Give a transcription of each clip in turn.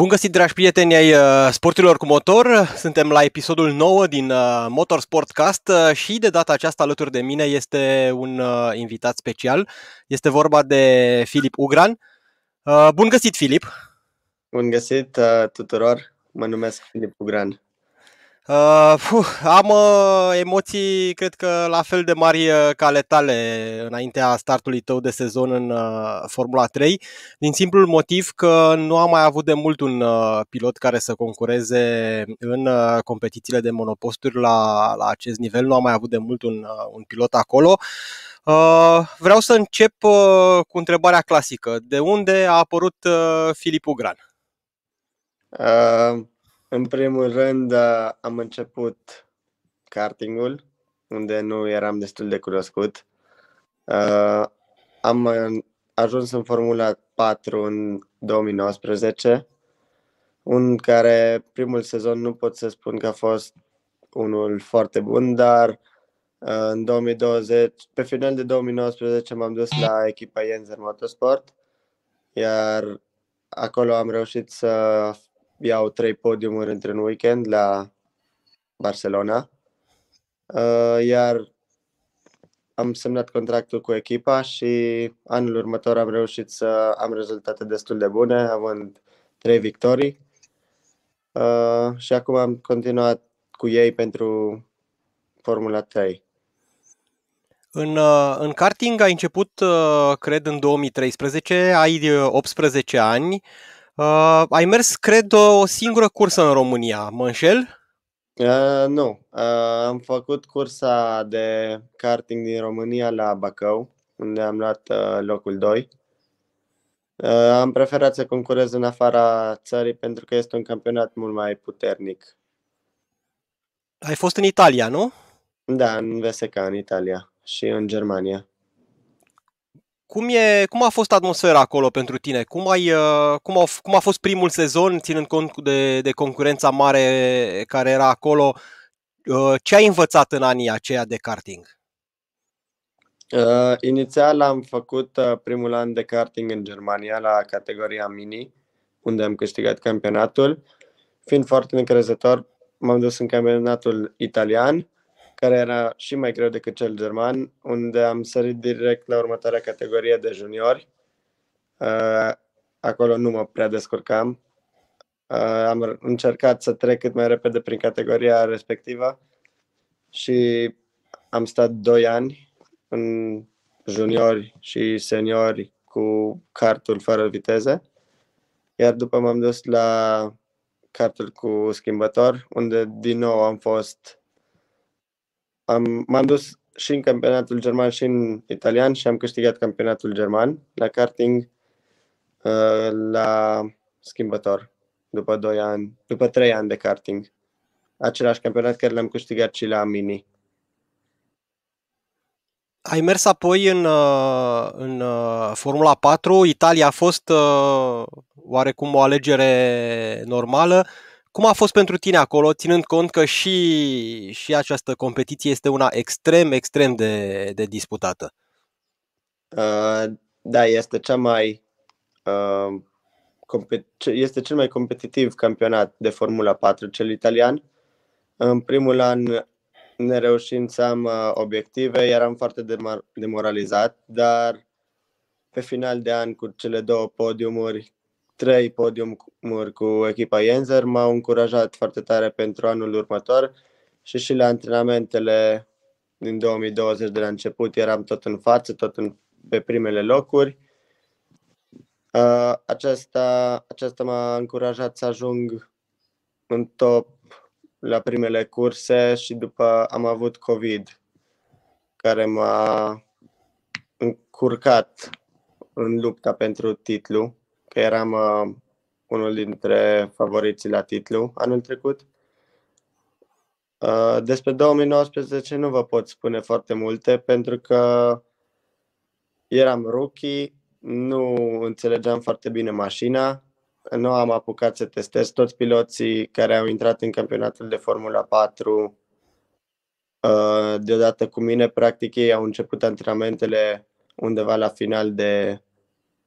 Bun găsit, dragi prieteni ai sporturilor cu motor! Suntem la episodul 9 din Motorsportcast și de data aceasta alături de mine este un invitat special. Este vorba de Filip Ugran. Bun găsit, Filip! Bun găsit tuturor! Mă numesc Filip Ugran. Am emoții, cred că la fel de mari ca ale tale înaintea startului tău de sezon în Formula 3, din simplul motiv că nu am mai avut de mult un pilot care să concureze în competițiile de monoposturi la acest nivel, nu am mai avut de mult un pilot acolo. Vreau să încep cu întrebarea clasică. De unde a apărut Filip Ugran? În primul rând am început kartingul, unde nu eram destul de cunoscut. Am ajuns în Formula 4 în 2019, în care primul sezon nu pot să spun că a fost unul foarte bun, dar în 2020, pe final de 2019 m-am dus la echipa Jenzer Motorsport, iar acolo am reușit să iau 3 podiumuri într-un weekend la Barcelona, iar am semnat contractul cu echipa și anul următor am reușit să am rezultate destul de bune, având 3 victorii, și acum am continuat cu ei pentru Formula 3. În karting ai început, cred, în 2013, ai 18 ani. Ai mers, cred, o singură cursă în România, mă înșel? Nu, am făcut cursa de karting din România la Bacău, unde am luat locul 2. Am preferat să concurez în afara țării pentru că este un campionat mult mai puternic. Ai fost în Italia, nu? Da, în VSK, în Italia și în Germania. Cum a fost atmosfera acolo pentru tine? Cum a fost primul sezon, ținând cont de concurența mare care era acolo? Ce ai învățat în anii aceia de karting? Inițial am făcut primul an de karting în Germania, la categoria Mini, unde am câștigat campionatul. Fiind foarte încrezător, m-am dus în campionatul italian, care era și mai greu decât cel german, unde am sărit direct la următoarea categorie de juniori. Acolo nu mă prea descurcam. Am încercat să trec cât mai repede prin categoria respectivă și am stat 2 ani în juniori și seniori cu kartul fără viteze. Iar după m-am dus la kartul cu schimbător, unde din nou m-am dus și în campionatul german și în italian și am câștigat campionatul german la karting la schimbător după 3 ani de karting. Același campionat care l-am câștigat și la Mini. Ai mers apoi în Formula 4. Italia a fost oarecum o alegere normală. Cum a fost pentru tine acolo, ținând cont că și această competiție este una extrem, extrem de disputată? Da, este cel mai competitiv campionat de Formula 4, cel italian. În primul an nereușind să am obiective, eram foarte demoralizat, dar pe final de an cu cele 3 podiumuri cu echipa Jenzer m-au încurajat foarte tare pentru anul următor și la antrenamentele din 2020 de la început eram tot în față, pe primele locuri. Aceasta m-a încurajat să ajung în top la primele curse și după am avut COVID, care m-a încurcat în lupta pentru titlu, că eram unul dintre favoriții la titlu anul trecut. Despre 2019 nu vă pot spune foarte multe, pentru că eram rookie, nu înțelegeam foarte bine mașina, nu am apucat să testez. Toți piloții care au intrat în campionatul de Formula 4 deodată cu mine, practic ei au început antrenamentele undeva la final de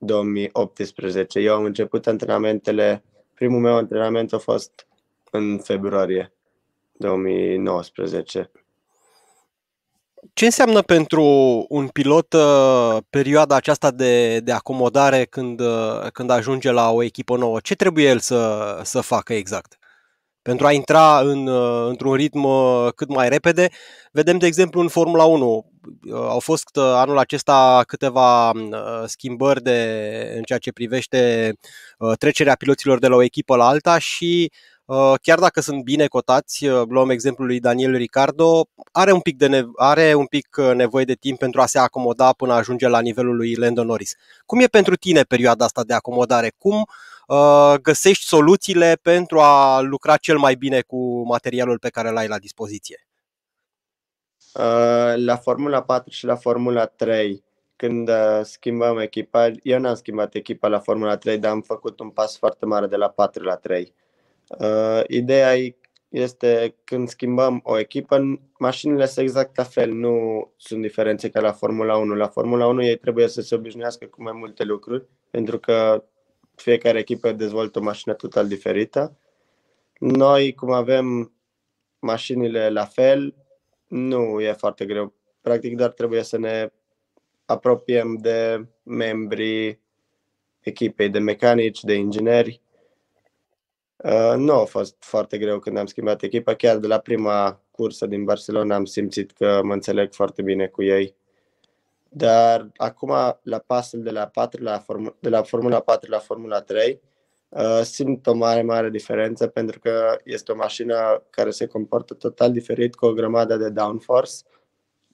2018. Eu am început antrenamentele Primul meu antrenament a fost în februarie 2019. Ce înseamnă pentru un pilot perioada aceasta de acomodare când ajunge la o echipă nouă? Ce trebuie el să facă exact pentru a intra într-un ritm cât mai repede? Vedem, de exemplu, în Formula 1. Au fost anul acesta câteva schimbări în ceea ce privește trecerea piloților de la o echipă la alta și chiar dacă sunt bine cotați, luăm exemplul lui Daniel Ricardo, are un pic nevoie de timp pentru a se acomoda până ajunge la nivelul lui Lando Norris. Cum e pentru tine perioada asta de acomodare? Cum găsești soluțiile pentru a lucra cel mai bine cu materialul pe care l-ai la dispoziție? La Formula 4 și la Formula 3, când schimbăm echipa, eu n-am schimbat echipa la Formula 3, dar am făcut un pas foarte mare de la 4 la 3. Ideea este, când schimbăm o echipă, mașinile sunt exact la fel, nu sunt diferențe ca la Formula 1. La Formula 1 ei trebuie să se obișnuiască cu mai multe lucruri, pentru că fiecare echipă dezvoltă o mașină total diferită. Noi, cum avem mașinile la fel, nu e foarte greu. Practic doar trebuie să ne apropiem de membrii echipei, de mecanici, de ingineri. Nu a fost foarte greu când am schimbat echipa. Chiar de la prima cursă din Barcelona am simțit că mă înțeleg foarte bine cu ei. Dar acum, la pasul de la Formula 4 la Formula 3, simt o mare, mare diferență, pentru că este o mașină care se comportă total diferit, cu o grămadă de downforce,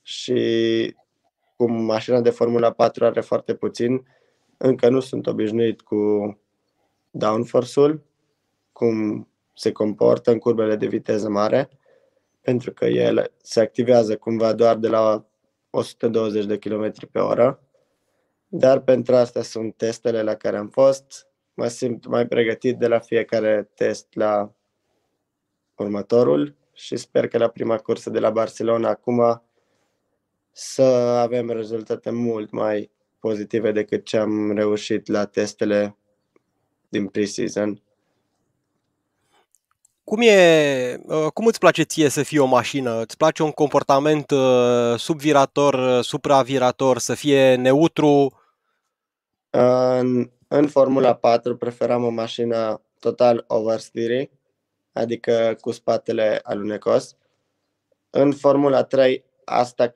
și cum mașina de Formula 4 are foarte puțin, încă nu sunt obișnuit cu downforce-ul, cum se comportă în curbele de viteză mare, pentru că el se activează cumva doar de la 120 de km pe oră, dar pentru asta sunt testele la care am fost. Mă simt mai pregătit de la fiecare test la următorul și sper că la prima cursă de la Barcelona acum să avem rezultate mult mai pozitive decât ce am reușit la testele din pre-season. Cum îți place ție să fie o mașină? Îți place un comportament subvirator, supravirator, să fie neutru? În Formula 4 preferam o mașină total oversteering, adică cu spatele alunecos. În Formula 3 asta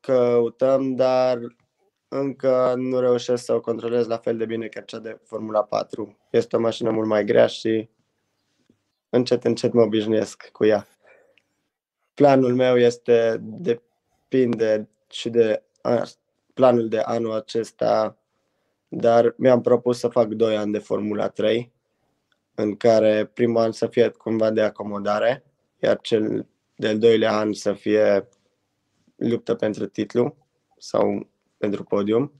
căutăm, dar încă nu reușesc să o controlez la fel de bine ca cea de Formula 4. Este o mașină mult mai grea și încet, încet mă obișnuiesc cu ea. Planul meu depinde și de planul de anul acesta, dar mi-am propus să fac 2 ani de Formula 3, în care primul an să fie cumva de acomodare, iar cel de-al doilea an să fie luptă pentru titlu sau pentru podium.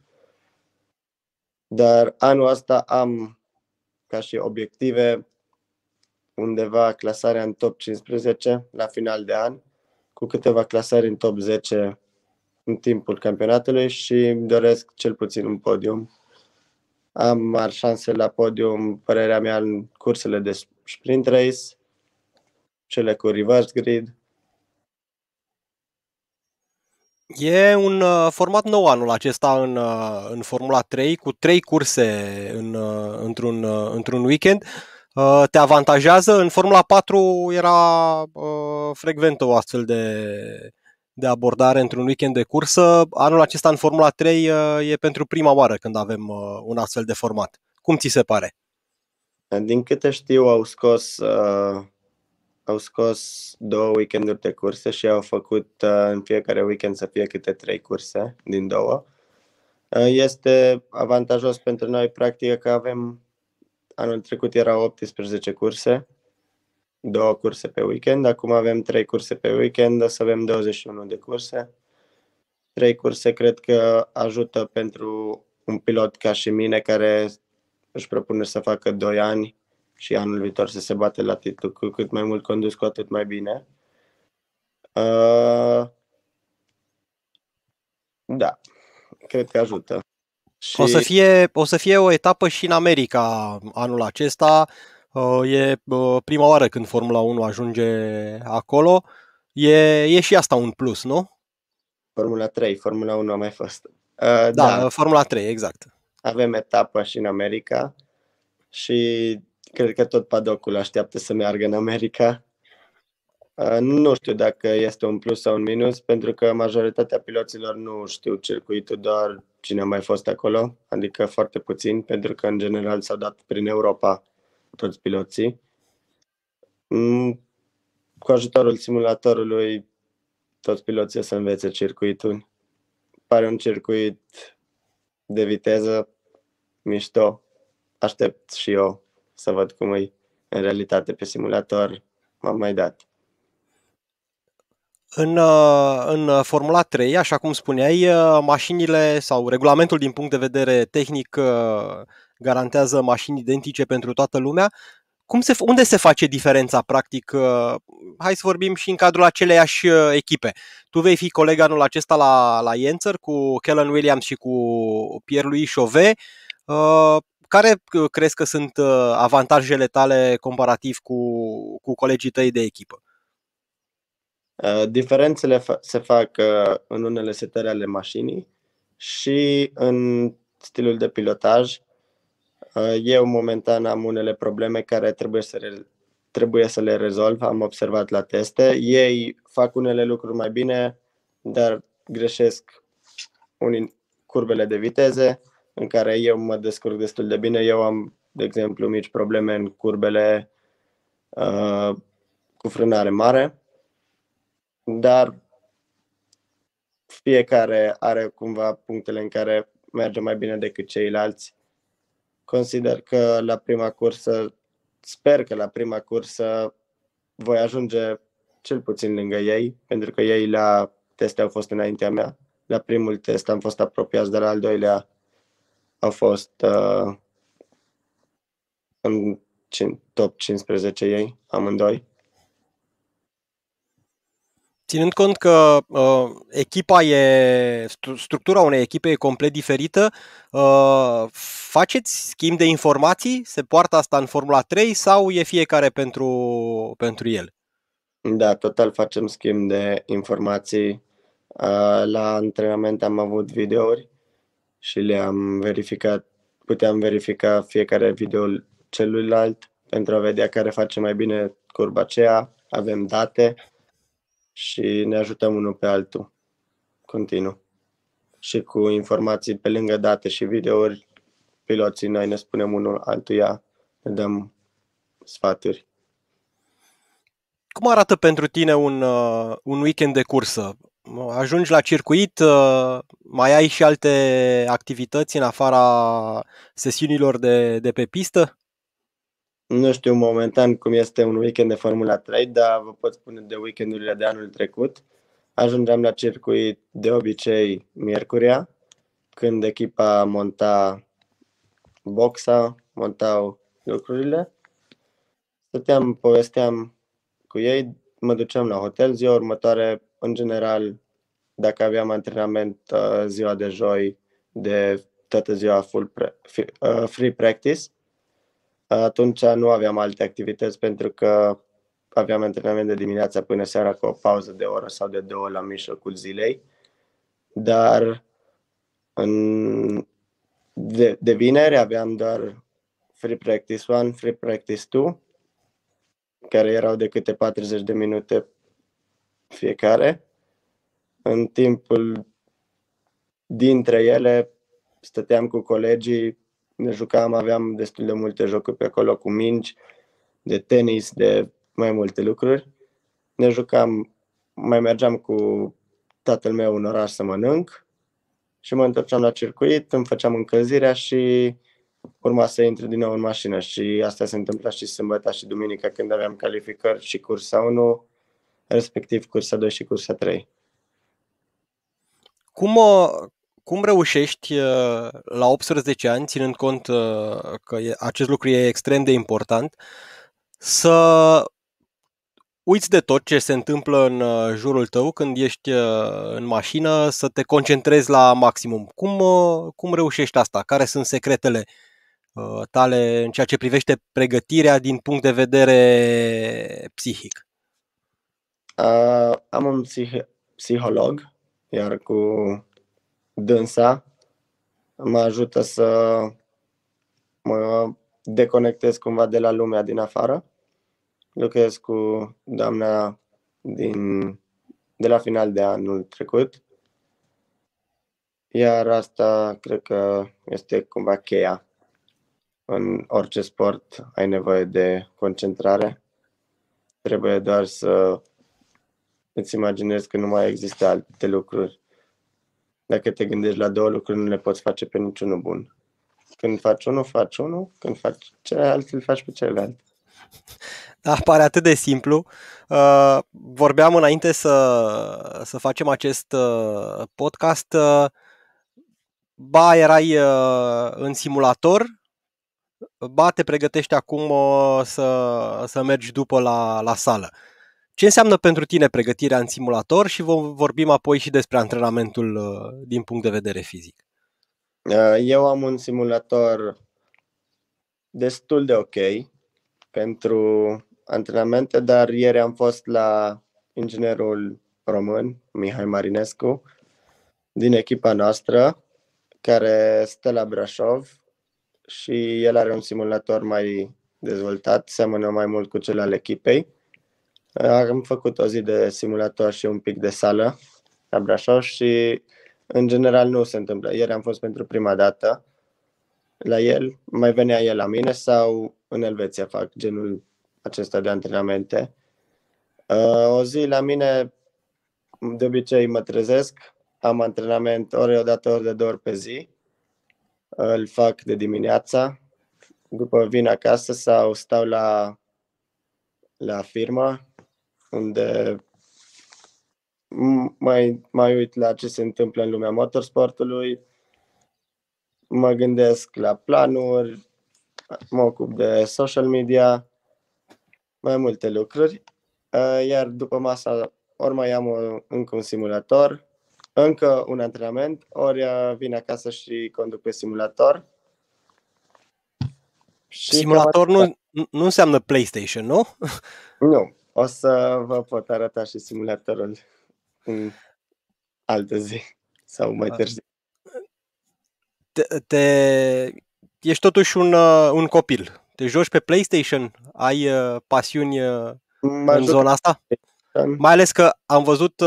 Dar anul ăsta am ca și obiective undeva clasarea în top 15 la final de an, cu câteva clasări în top 10 în timpul campionatului, și îmi doresc cel puțin un podium. Am mari șanse la podium, părerea mea, în cursele de sprint race, cele cu reverse grid. E un format nou anul acesta în Formula 3, cu 3 curse într-un weekend. Te avantajează? În Formula 4 era frecventă o astfel de abordare într-un weekend de cursă. Anul acesta în Formula 3 e pentru prima oară când avem un astfel de format. Cum ți se pare? Din câte știu, au scos 2 weekenduri de curse și au făcut în fiecare weekend să fie câte 3 curse din 2. Este avantajos pentru noi, practic, că avem... Anul trecut erau 18 curse, 2 curse pe weekend, acum avem 3 curse pe weekend, o să avem 21 de curse. 3 curse cred că ajută pentru un pilot ca și mine, care își propune să facă 2 ani și anul viitor să se bate la titlu. Cu cât mai mult condus, cu atât mai bine. Da, cred că ajută. O să fie o etapă și în America anul acesta, E prima oară când Formula 1 ajunge acolo. E și asta un plus, nu? Formula 3, Formula 1 a mai fost. Da, Formula 3, exact. Avem etapă și în America și cred că tot padocul așteaptă să meargă în America. Nu știu dacă este un plus sau un minus, pentru că majoritatea piloților nu știu circuitul, doar cine a mai fost acolo, adică foarte puțin, pentru că în general s-au dat prin Europa toți piloții. Cu ajutorul simulatorului toți piloții o să învețe circuitul. Pare un circuit de viteză mișto. Aștept și eu să văd cum e în realitate. Pe simulator m-am mai dat. În Formula 3, așa cum spuneai, mașinile sau regulamentul din punct de vedere tehnic garantează mașini identice pentru toată lumea. Unde se face diferența, practic? Hai să vorbim și în cadrul aceleiași echipe. Tu vei fi coleg anul acesta la Jenzer cu Kaylin Williams și cu Pierre Louis Chauvet. Care crezi că sunt avantajele tale comparativ cu colegii tăi de echipă? Diferențele se fac în unele setări ale mașinii și în stilul de pilotaj. Eu momentan am unele probleme care trebuie să le rezolv, am observat la teste. Ei fac unele lucruri mai bine, dar greșesc unii curbele de viteze, în care eu mă descurc destul de bine. Eu am, de exemplu, mici probleme în curbele cu frânare mare, dar fiecare are cumva punctele în care merge mai bine decât ceilalți. Consider că sper că la prima cursă voi ajunge cel puțin lângă ei, pentru că ei la teste au fost înaintea mea. La primul test am fost apropiați, dar la al doilea au fost în top 15 ei, amândoi. Ținând cont că structura unei echipe e complet diferită, faceți schimb de informații? Se poartă asta în Formula 3 sau e fiecare pentru el? Da, total facem schimb de informații. La antrenament am avut videouri și le-am verificat. Puteam verifica fiecare videoul celuilalt pentru a vedea care face mai bine curba aceea. Avem date și ne ajutăm unul pe altul continuu. Și cu informații pe lângă date și videouri, piloții noi ne spunem unul altuia, ne dăm sfaturi. Cum arată pentru tine un weekend de cursă? Ajungi la circuit, mai ai și alte activități în afara sesiunilor de pe pistă? Nu știu momentan cum este un weekend de Formula 3, dar vă pot spune de weekendurile de anul trecut. Ajungeam la circuit de obicei miercurea, când echipa monta boxa, montau lucrurile. Stăteam, povesteam cu ei, mă duceam la hotel. Ziua următoare, în general, dacă aveam antrenament ziua de joi, de toată ziua free practice. Atunci nu aveam alte activități pentru că aveam antrenament de dimineața până seara cu o pauză de oră sau de două la mijlocul zilei. Dar de vineri aveam doar free practice 1, free practice 2, care erau de câte 40 de minute fiecare. În timpul dintre ele stăteam cu colegii, ne jucam, aveam destul de multe jocuri pe acolo cu mingi, de tenis, de mai multe lucruri. Ne jucam, mai mergeam cu tatăl meu în oraș să mănânc și mă întorceam la circuit, îmi făceam încălzirea și urma să intru din nou în mașină. Și asta se întâmpla și sâmbătă și duminica când aveam calificări și cursa 1, respectiv cursa 2 și cursa 3. Cum reușești la 18 ani, ținând cont că acest lucru e extrem de important, să uiți de tot ce se întâmplă în jurul tău când ești în mașină, să te concentrezi la maximum? Cum reușești asta? Care sunt secretele tale în ceea ce privește pregătirea din punct de vedere psihic? Am un psiholog, iar cu dânsa mă ajută să mă deconectez cumva de la lumea din afară. Lucrez cu doamna de la final de anul trecut. Iar asta cred că este cumva cheia. În orice sport ai nevoie de concentrare. Trebuie doar să îți imaginezi că nu mai există alte lucruri. Dacă te gândești la două lucruri, nu le poți face pe niciunul bun. Când faci unul, faci unul. Când faci celălalt, îl faci pe celălalt. Da, pare atât de simplu. Vorbeam înainte să facem acest podcast. Ba erai în simulator, ba te pregătești acum să mergi după la sală. Ce înseamnă pentru tine pregătirea în simulator și vom vorbim apoi și despre antrenamentul din punct de vedere fizic. Eu am un simulator destul de ok pentru antrenamente, dar ieri am fost la inginerul român, Mihai Marinescu, din echipa noastră, care stă la Brașov și el are un simulator mai dezvoltat, seamănă mai mult cu cel al echipei. Am făcut o zi de simulator și un pic de sală la Brașov și în general nu se întâmplă. Ieri am fost pentru prima dată la el, mai venea el la mine sau în Elveția fac genul acesta de antrenamente. O zi la mine, de obicei mă trezesc, am antrenament ori odată, ori de două ori pe zi. Îl fac de dimineața, după vin acasă sau stau la firmă, unde mai uit la ce se întâmplă în lumea motorsportului, mă gândesc la planuri, mă ocup de social media, mai multe lucruri, iar după masa ori mai am încă un simulator, încă un antrenament, ori vin acasă și conduc pe simulator. Și simulator nu înseamnă PlayStation, nu? Nu, o să vă pot arăta și simulatorul în altă zi sau mai târziu. Ești totuși un copil. Te joci pe PlayStation? Ai pasiuni în zona asta? Mai ales că am văzut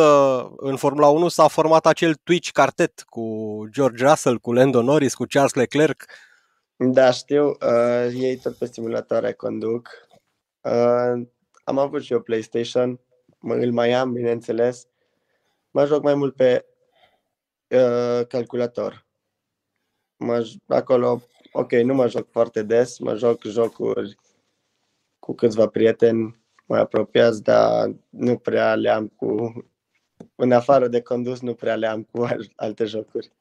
în Formula 1 s-a format acel Twitch quartet cu George Russell, cu Lando Norris, cu Charles Leclerc. Da, știu. Ei tot pe simulatoare conduc. Am avut și eu PlayStation. Îl mai am, bineînțeles. Mă joc mai mult pe calculator. Acolo, ok, nu mă joc foarte des. Mă joc jocuri cu câțiva prieteni mai apropiați, dar nu prea le am cu... În afară de condus, nu prea le am cu alte jocuri.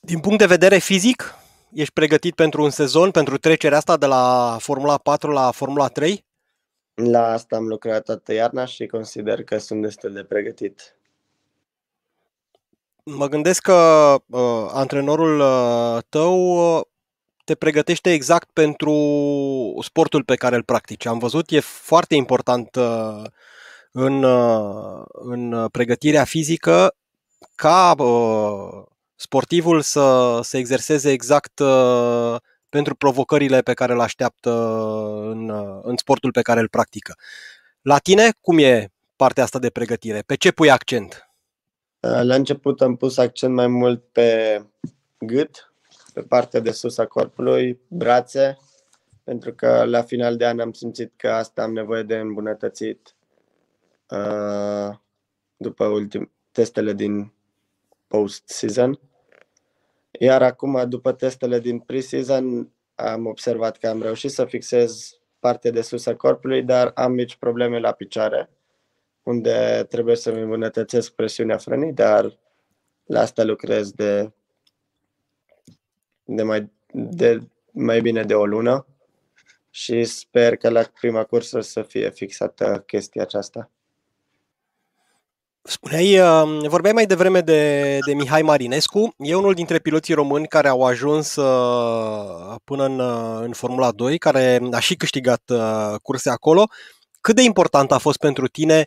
Din punct de vedere fizic, ești pregătit pentru un sezon, pentru trecerea asta de la Formula 4 la Formula 3? La asta am lucrat toată iarna și consider că sunt destul de pregătit. Mă gândesc că antrenorul tău te pregătește exact pentru sportul pe care îl practici. Am văzut, e foarte important în pregătirea fizică ca sportivul să se exerseze exact pentru provocările pe care le așteaptă în sportul pe care îl practică. La tine, cum e partea asta de pregătire? Pe ce pui accent? La început am pus accent mai mult pe gât, pe partea de sus a corpului, brațe, pentru că la final de an am simțit că asta am nevoie de îmbunătățit după testele din post-season. Iar acum, după testele din pre-season, am observat că am reușit să fixez partea de sus a corpului, dar am mici probleme la picioare, unde trebuie să-mi îmbunătățesc presiunea frânii, dar la asta lucrez de mai bine de o lună și sper că la prima cursă să fie fixată chestia aceasta. Spuneai, vorbeai mai devreme de Mihai Marinescu. E unul dintre piloții români care au ajuns până în Formula 2, care a și câștigat curse acolo. Cât de important a fost pentru tine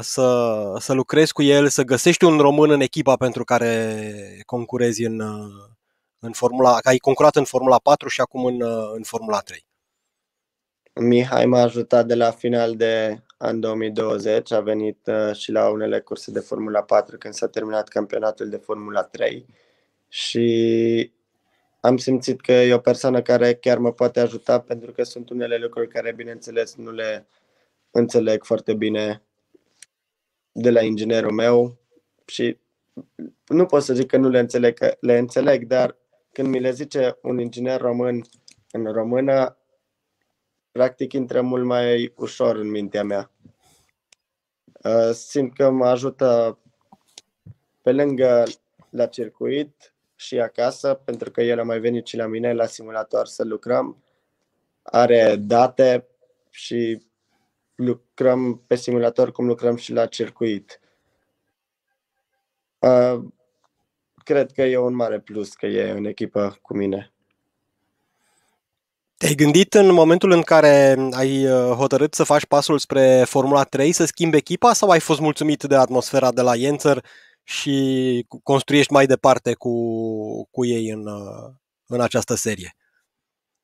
să lucrezi cu el, să găsești un român în echipa pentru care concurezi în Formula, că ai concurat în Formula 4 și acum în Formula 3? Mihai m-a ajutat de la final de an 2020, a venit și la unele curse de Formula 4 când s-a terminat campionatul de Formula 3 și am simțit că e o persoană care chiar mă poate ajuta, pentru că sunt unele lucruri care, bineînțeles, nu le înțeleg foarte bine de la inginerul meu și nu pot să zic că nu le înțeleg, că le înțeleg, dar când mi le zice un inginer român în română, practic intră mult mai ușor în mintea mea. Simt că mă ajută pe lângă la circuit și acasă, pentru că el a mai venit și la mine la simulator să lucrăm. Are date și lucrăm pe simulator cum lucrăm și la circuit. Cred că e un mare plus că e în echipă cu mine. Te-ai gândit în momentul în care ai hotărât să faci pasul spre Formula 3 să schimbi echipa sau ai fost mulțumit de atmosfera de la Jenzer și construiești mai departe cu ei în această serie?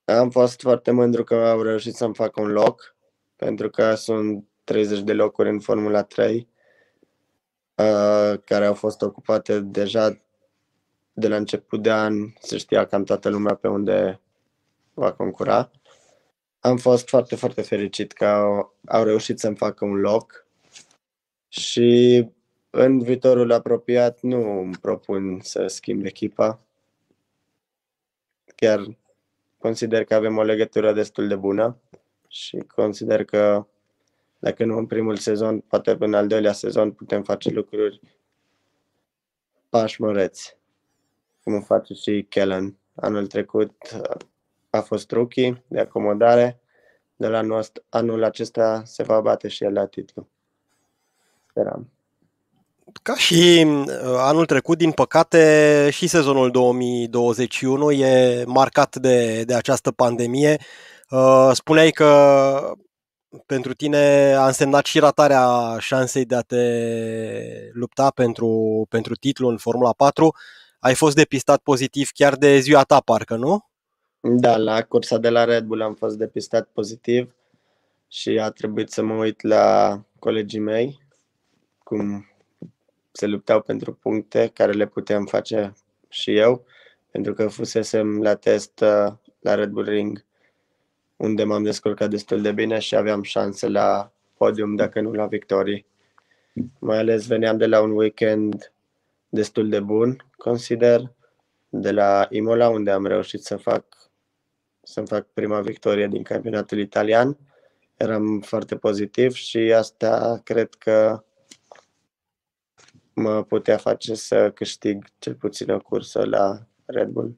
Am fost foarte mândru că am reușit să-mi fac un loc, pentru că sunt 30 de locuri în Formula 3 care au fost ocupate deja de la început de an, se știa cam toată lumea pe unde va concura. Am fost foarte, foarte fericit că au reușit să-mi facă un loc și în viitorul apropiat nu îmi propun să schimb echipa. Chiar consider că avem o legătură destul de bună și consider că dacă nu în primul sezon, poate în al doilea sezon putem face lucruri pași măreți, cum face și Kaylin. Anul trecut a fost rookie de acomodare, de la anul acesta se va bate și el la titlu. Speram. Ca și anul trecut, din păcate, și sezonul 2021 e marcat de această pandemie. Spuneai că pentru tine a însemnat și ratarea șansei de a te lupta pentru titlu în Formula 4. Ai fost depistat pozitiv chiar de ziua ta, parcă, nu? Da, la cursa de la Red Bull am fost depistat pozitiv și a trebuit să mă uit la colegii mei cum se luptau pentru puncte care le puteam face și eu, pentru că fusesem la test la Red Bull Ring, unde m-am descurcat destul de bine și aveam șanse la podium, dacă nu la victorii. Mai ales veneam de la un weekend destul de bun, consider, de la Imola, unde am reușit să-mi fac prima victorie din campionatul italian. Eram foarte pozitiv și asta cred că mă putea face să câștig cel puțin o cursă la Red Bull.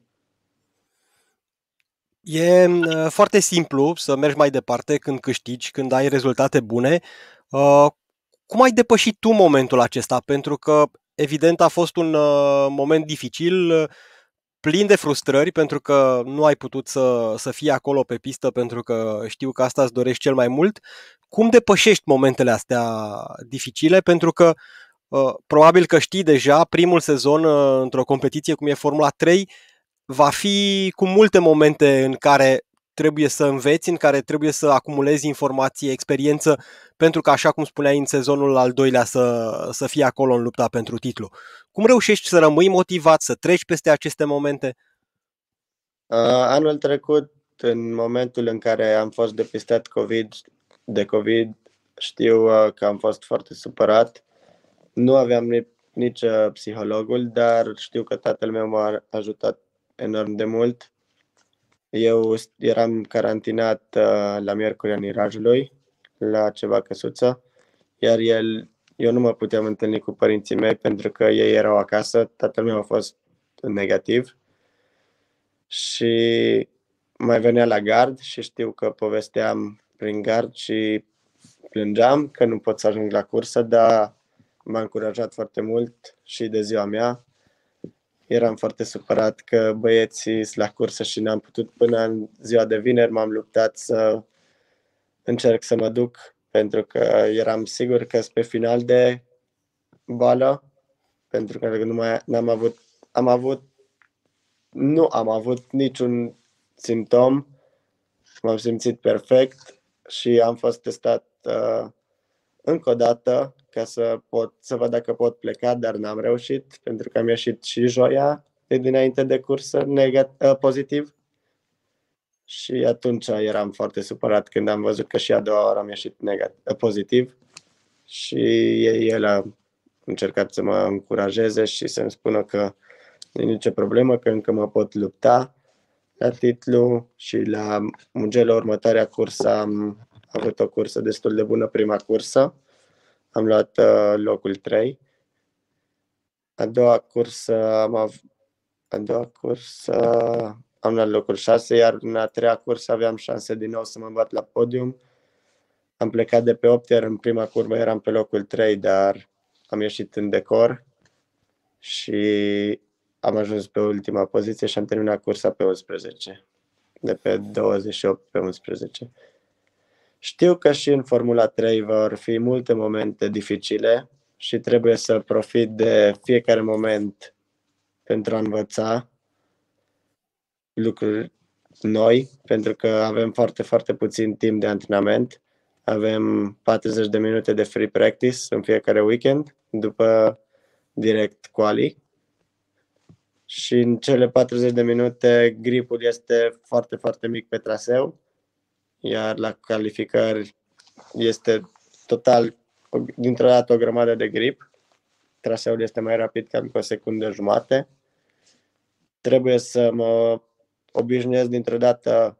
E foarte simplu să mergi mai departe când câștigi, când ai rezultate bune. Cum ai depășit tu momentul acesta? Pentru că, evident, a fost un moment dificil, plin de frustrări, pentru că nu ai putut să fii acolo pe pistă, pentru că știu că asta îți dorești cel mai mult. Cum depășești momentele astea dificile? Pentru că probabil că știi deja, primul sezon într-o competiție cum e Formula 3 va fi cu multe momente în care trebuie să înveți, în care trebuie să acumulezi informație, experiență, pentru că, așa cum spuneai, în sezonul al doilea să fii acolo în lupta pentru titlu. Cum reușești să rămâi motivat, să treci peste aceste momente? Anul trecut, în momentul în care am fost depistat de COVID, știu că am fost foarte supărat. Nu aveam nici psihologul, dar știu că tatăl meu m-a ajutat enorm de mult. Eu eram carantinat la Miercurea Nirajului, la ceva căsuță, iar eu nu mă puteam întâlni cu părinții mei pentru că ei erau acasă, tatăl meu a fost negativ și mai venea la gard și știu că povesteam prin gard și plângeam că nu pot să ajung la cursă, dar m-a încurajat foarte mult și de ziua mea. Eram foarte supărat că băieții sunt la cursă și n-am putut până în ziua de vineri. M-am luptat să încerc să mă duc, pentru că eram sigur că sunt pe final de bală, pentru că nu am avut niciun simptom, m-am simțit perfect și am fost testat încă o dată ca să văd dacă pot pleca, dar n-am reușit, pentru că am ieșit și joia de dinainte de cursă pozitiv. Și atunci eram foarte supărat când am văzut că și a doua oară am ieșit pozitiv și el a încercat să mă încurajeze și să-mi spună că nu e nicio problemă, că încă mă pot lupta la titlu. Și la Mugello, următoarea cursă, am avut o cursă destul de bună, prima cursă. Am luat locul 3. A doua cursă am luat locul 6, iar în a treia cursă aveam șanse din nou să mă bat la podium. Am plecat de pe 8, iar în prima curbă eram pe locul 3, dar am ieșit în decor și am ajuns pe ultima poziție și am terminat cursa pe 11, de pe 28 pe 11. Știu că și în Formula 3 vor fi multe momente dificile și trebuie să profit de fiecare moment pentru a învăța lucruri noi, pentru că avem foarte, foarte puțin timp de antrenament. Avem 40 de minute de free practice în fiecare weekend, după direct quali. Și în cele 40 de minute gripul este foarte, foarte mic pe traseu, iar la calificări este total, dintr-o dată, o grămadă de grip. Traseul este mai rapid cam cu o secundă jumate. Trebuie să mă obișnuiesc dintr-o dată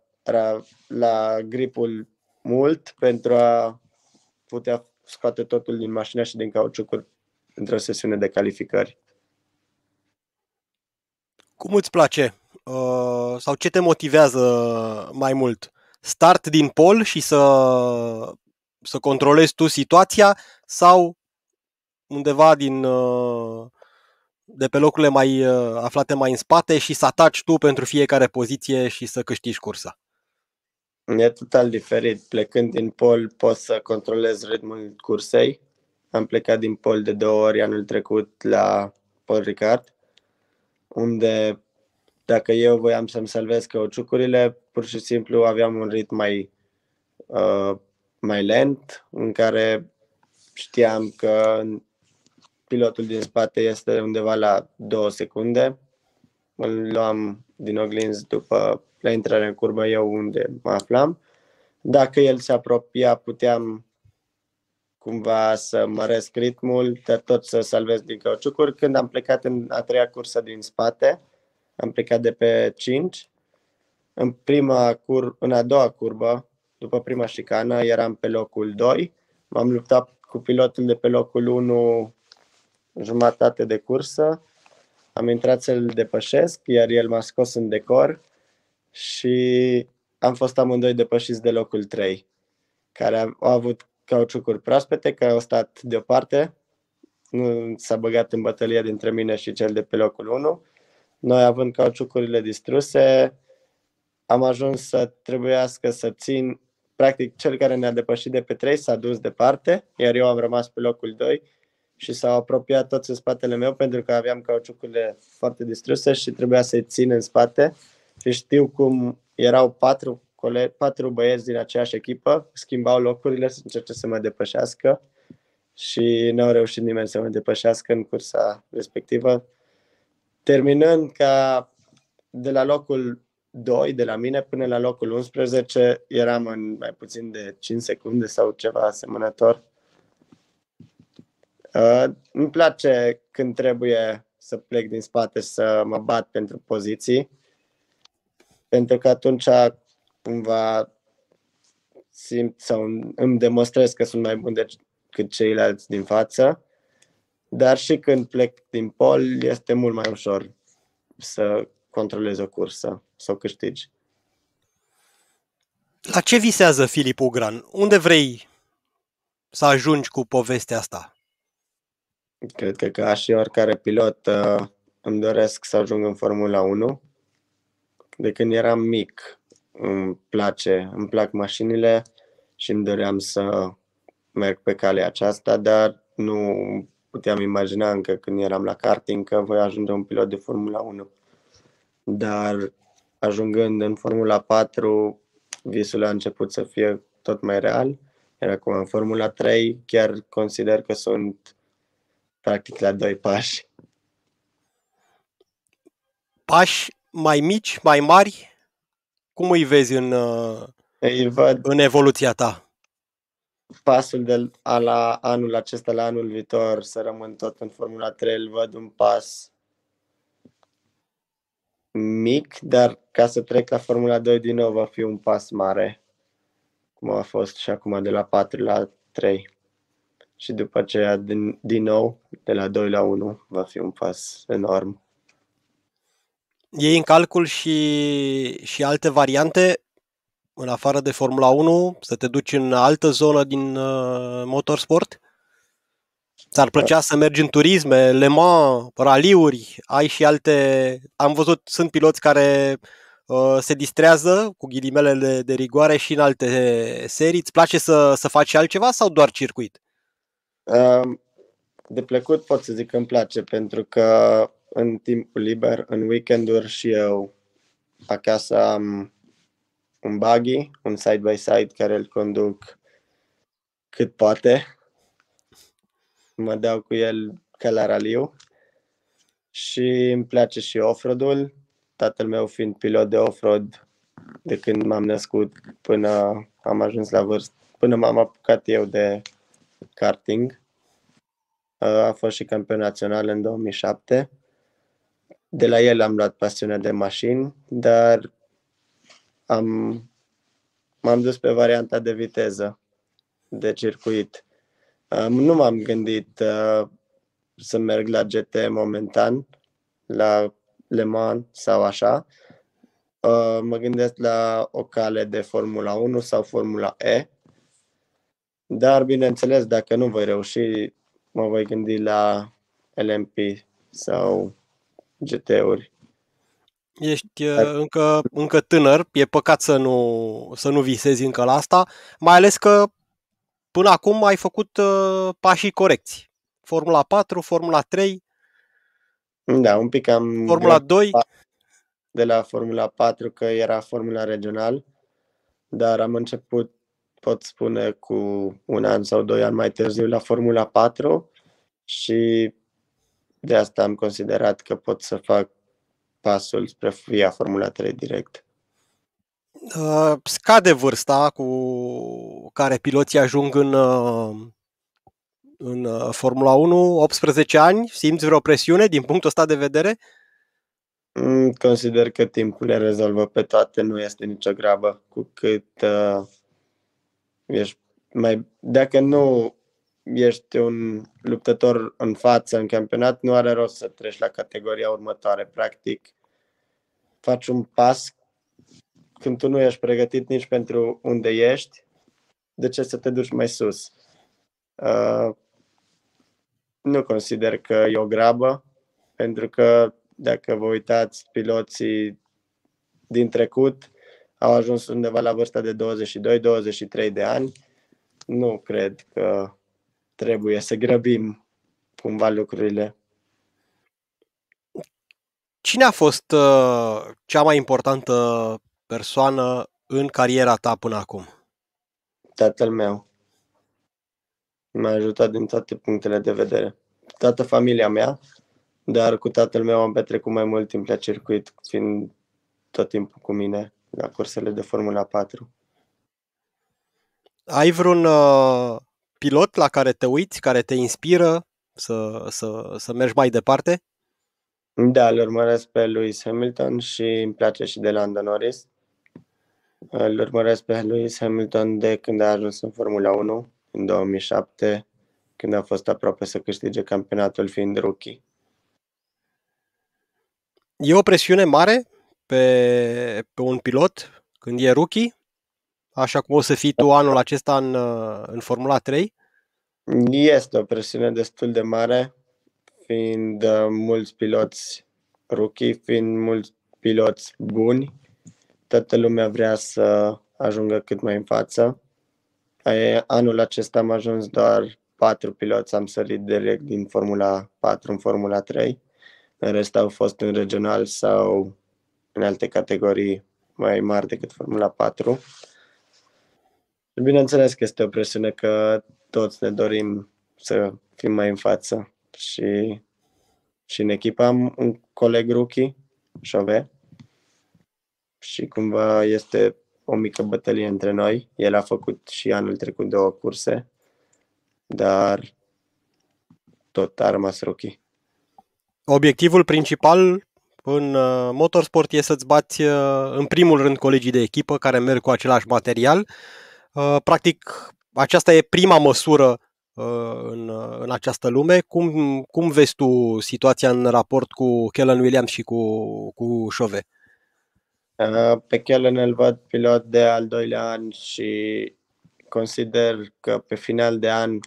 la gripul mult pentru a putea scoate totul din mașină și din cauciucuri într-o sesiune de calificări. Cum îți place sau ce te motivează mai mult? Start din pol și să controlezi tu situația, sau undeva de pe locurile mai aflate mai în spate și să ataci tu pentru fiecare poziție și să câștigi cursa? E total diferit. Plecând din pol pot să controlez ritmul cursei. Am plecat din pol de 2 ori anul trecut la Pol Ricard, unde dacă eu voiam să-mi salvez cauciucurile, pur și simplu aveam un ritm mai lent, în care știam că pilotul din spate este undeva la 2 secunde. Îl luam din oglinzi după la intrare în curbă, eu unde mă aflam. Dacă el se apropia, puteam cumva să măresc ritmul, dar tot să salvez din cauciucuri. Când am plecat în a treia cursă din spate, am plecat de pe 5. În a doua curbă, după prima șicană, eram pe locul 2. M-am luptat cu pilotul de pe locul 1 jumătate de cursă. Am intrat să-l depășesc, iar el m-a scos în decor și am fost amândoi depășiți de locul 3, care au avut cauciucuri proaspete, care au stat deoparte. Nu s-a băgat în bătălia dintre mine și cel de pe locul 1. Noi, având cauciucurile distruse, am ajuns să trebuiască să țin. Practic, cel care ne-a depășit de pe 3 s-a dus departe, iar eu am rămas pe locul 2 și s-au apropiat toți în spatele meu, pentru că aveam cauciucurile foarte distruse și trebuia să-i țin în spate. Și știu cum erau patru băieți din aceeași echipă, schimbau locurile să încerce să mă depășească și n-au reușit nimeni să mă depășească în cursa respectivă. Terminând ca de la locul 2 de la mine până la locul 11, eram în mai puțin de 5 secunde sau ceva asemănător. Îmi place când trebuie să plec din spate să mă bat pentru poziții, pentru că atunci cumva simt sau îmi demonstrez că sunt mai bun decât ceilalți din față. Dar și când plec din pol, este mult mai ușor să controlezi o cursă, să o câștigi. La ce visează Filip Ugran? Unde vrei să ajungi cu povestea asta? Cred că, ca și oricare pilot, îmi doresc să ajung în Formula 1. De când eram mic, îmi plac mașinile și îmi doream să merg pe calea aceasta, dar nu puteam imagina încă când eram la karting că voi ajunge un pilot de Formula 1. Dar ajungând în Formula 4, visul a început să fie tot mai real. Iar acum în Formula 3 chiar consider că sunt practic la 2 pași. Pași mai mici, mai mari? Cum îi vezi în evoluția ta? Pasul de la anul acesta la anul viitor să rămân tot în Formula 3, îl văd un pas mic, dar ca să trec la Formula 2 din nou va fi un pas mare, cum a fost și acum de la 4 la 3. Și după aceea din nou de la 2 la 1 va fi un pas enorm. Iei în calcul și alte variante în afară de Formula 1, să te duci în altă zonă din motorsport? Ți-ar plăcea să mergi în turisme, Le Mans, raliuri, ai și alte... Am văzut, sunt piloți care se distrează cu ghilimelele de rigoare și în alte serii. Îți place să faci altceva sau doar circuit? De plăcut pot să zic că îmi place, pentru că în timpul liber, în weekend-uri și eu acasă am un buggy, un side-by-side care îl conduc cât poate. Mă dau cu el ca la raliu și îmi place și off-road-ul. Tatăl meu fiind pilot de off-road de când m-am născut până am ajuns la vârstă, până m-am apucat eu de karting. A fost și campion național în 2007. De la el am luat pasiunea de mașini, dar m-am dus pe varianta de viteză, de circuit. Nu m-am gândit să merg la GT momentan, la Le Mans sau așa. Mă gândesc la o cale de Formula 1 sau Formula E. Dar, bineînțeles, dacă nu voi reuși, mă voi gândi la LMP sau GT-uri. Ești încă tânăr, e păcat să nu visezi încă la asta, mai ales că până acum ai făcut pașii corecți. Formula 4, Formula 3. Da, un pic am... Formula 2. De la Formula 4, că era Formula Regional, dar am început, pot spune, cu un an sau 2 ani mai târziu la Formula 4 și de asta am considerat că pot să fac pasul spre via Formula 3 direct. Scade vârsta cu care piloții ajung în Formula 1, 18 ani. Simți vreo presiune din punctul ăsta de vedere? Consider că timpul le rezolvă pe toate, nu este nicio grabă. Cu cât ești mai... Dacă nu ești un luptător în față în campionat, nu are rost să treci la categoria următoare. Practic, faci un pas când tu nu ești pregătit nici pentru unde ești, de ce să te duci mai sus? Nu consider că e o grabă, pentru că dacă vă uitați, piloții din trecut au ajuns undeva la vârsta de 22-23 de ani. Nu cred că trebuie să grăbim cumva lucrurile. Cine a fost cea mai importantă persoană în cariera ta până acum? Tatăl meu. M-a ajutat din toate punctele de vedere. Toată familia mea, dar cu tatăl meu am petrecut mai mult timp la circuit, fiind tot timpul cu mine la cursele de Formula 4. Ai vreun pilot la care te uiți, care te inspiră să mergi mai departe? Da, îl urmăresc pe Lewis Hamilton și îmi place și de Lando Norris. Îl urmăresc pe Lewis Hamilton de când a ajuns în Formula 1, în 2007, când a fost aproape să câștige campionatul fiind rookie. E o presiune mare pe un pilot când e rookie, așa cum o să fii tu anul acesta în Formula 3? Este o presiune destul de mare, fiind mulți piloți rookie, fiind mulți piloți buni, toată lumea vrea să ajungă cât mai în față. Anul acesta am ajuns doar 4 piloți, am sărit direct din Formula 4 în Formula 3. În rest au fost în regional sau în alte categorii mai mari decât Formula 4. Bineînțeles că este o presiune că toți ne dorim să fim mai în față și în echipă am un coleg rookie, Chauvet, și cumva este o mică bătălie între noi. El a făcut și anul trecut 2 curse, dar tot a rămas rookie. Obiectivul principal în motorsport e să-ți bați în primul rând colegii de echipă care merg cu același material. Practic, aceasta e prima măsură în această lume. Cum vezi tu situația în raport cu Kaylin Williams și cu Chauvet? Pe Kaylin îl văd pilot de al 2-lea an și consider că pe final de an,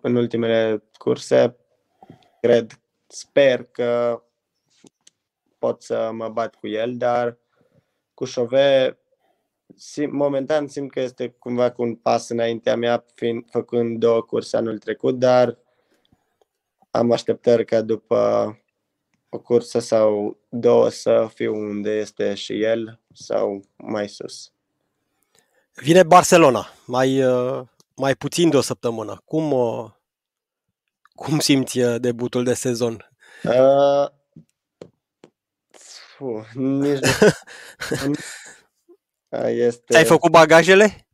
în ultimele curse, sper că pot să mă bat cu el, dar cu Chauvet momentan simt că este cumva cu un pas înaintea mea, făcând 2 curse anul trecut, dar am așteptări ca după o cursă sau 2 să fiu unde este și el sau mai sus. Vine Barcelona, mai puțin de o săptămână. Cum simți debutul de sezon? Ți-ai făcut bagajele?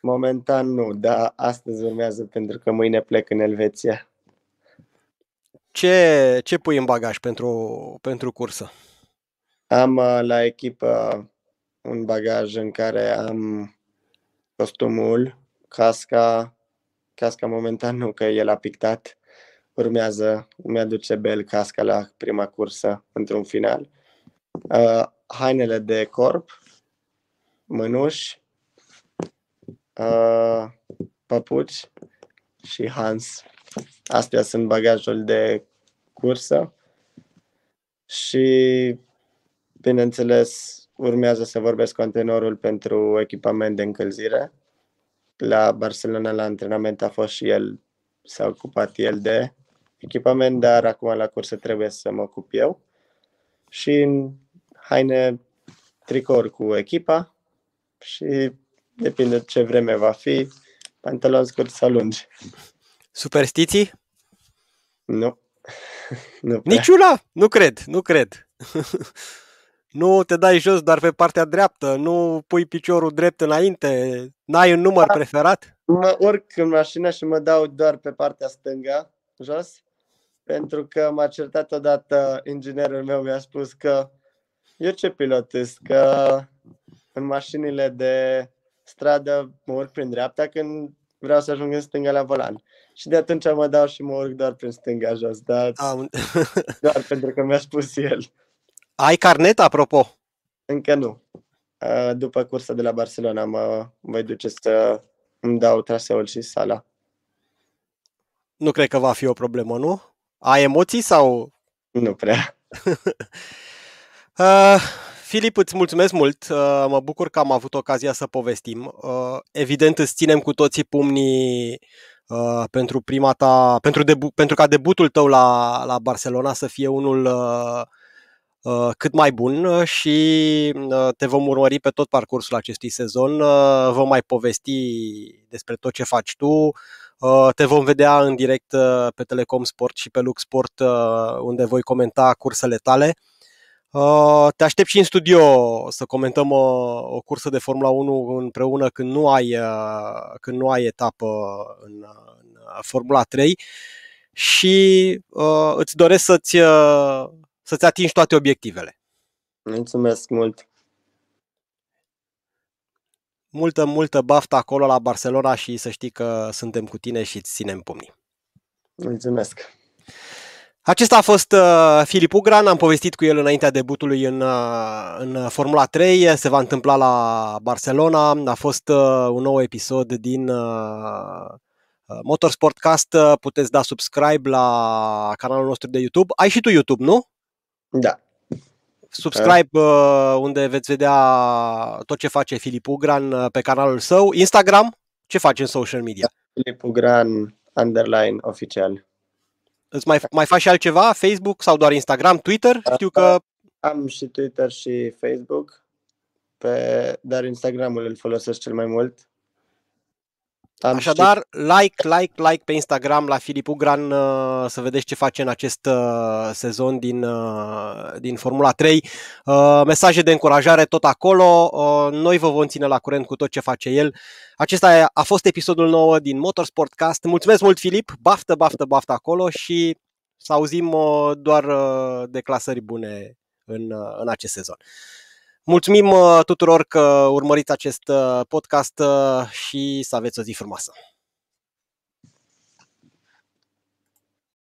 Momentan nu, dar astăzi urmează pentru că mâine plec în Elveția. Ce pui în bagaj pentru cursă? Am la echipă un bagaj în care am costumul, casca momentan nu, că el a pictat. Urmează, mi-aduce Bell casca la prima cursă, într-un final. Hainele de corp, mânuși, papuci și Hans. Astea sunt bagajul de cursă și, bineînțeles, urmează să vorbesc cu antrenorul pentru echipament de încălzire. La Barcelona, la antrenament, a fost și el, s-a ocupat el de echipament, dar acum la cursă trebuie să mă ocup eu. Și haine, tricouri cu echipa și, depinde ce vreme va fi, pantaloni scurți sau lungi. Superstiții? Nu. Niciuna? Nu cred. Nu te dai jos doar pe partea dreaptă, nu pui piciorul drept înainte, n-ai un număr preferat? Mă urc în mașină și mă dau doar pe partea stângă, jos, pentru că m-a certat odată inginerul meu, mi-a spus că eu ce pilot ești, că în mașinile de stradă mă urc prin dreapta când vreau să ajung în stânga la volan. Și de atunci mă dau și mă urc doar prin stânga jos, dar doar pentru că mi-a spus el. Ai carnet, apropo? Încă nu. După cursa de la Barcelona mă voi duce să îmi dau traseul și sala. Nu cred că va fi o problemă, nu? Ai emoții sau? Nu prea. Filip, îți mulțumesc mult. Mă bucur că am avut ocazia să povestim. Evident, îți ținem cu toții pumnii pentru prima ta, pentru ca debutul tău la Barcelona să fie unul cât mai bun și te vom urmări pe tot parcursul acestui sezon, vom mai povesti despre tot ce faci tu, te vom vedea în direct pe Telecom Sport și pe Lux Sport unde voi comenta cursele tale. Te aștept și în studio să comentăm o cursă de Formula 1 împreună când nu ai etapă în Formula 3 și îți doresc să-ți atingi toate obiectivele. Mulțumesc mult! Multă baftă acolo la Barcelona și să știi că suntem cu tine și îți ținem pumnii. Mulțumesc! Acesta a fost Filip Ugran, am povestit cu el înaintea debutului în Formula 3, se va întâmpla la Barcelona, a fost un nou episod din Motorsportcast, puteți da subscribe la canalul nostru de YouTube. Ai și tu YouTube, nu? Da. Subscribe unde veți vedea tot ce face Filip Ugran pe canalul său. Instagram, ce faci în social media? Filip Ugran _ oficial. Îți mai faci și altceva? Facebook sau doar Instagram? Twitter? Știu că... Am și Twitter și Facebook, dar Instagram-ul îl folosesc cel mai mult. Așadar, like pe Instagram la Filip Ugran să vedeți ce face în acest sezon din Formula 3. Mesaje de încurajare tot acolo. Noi vă vom ține la curent cu tot ce face el. Acesta a fost episodul 9 din Motorsportcast. Mulțumesc mult, Filip! Baftă acolo și să auzim doar de clasări bune în acest sezon. Mulțumim tuturor că urmăriți acest podcast și să aveți o zi frumoasă!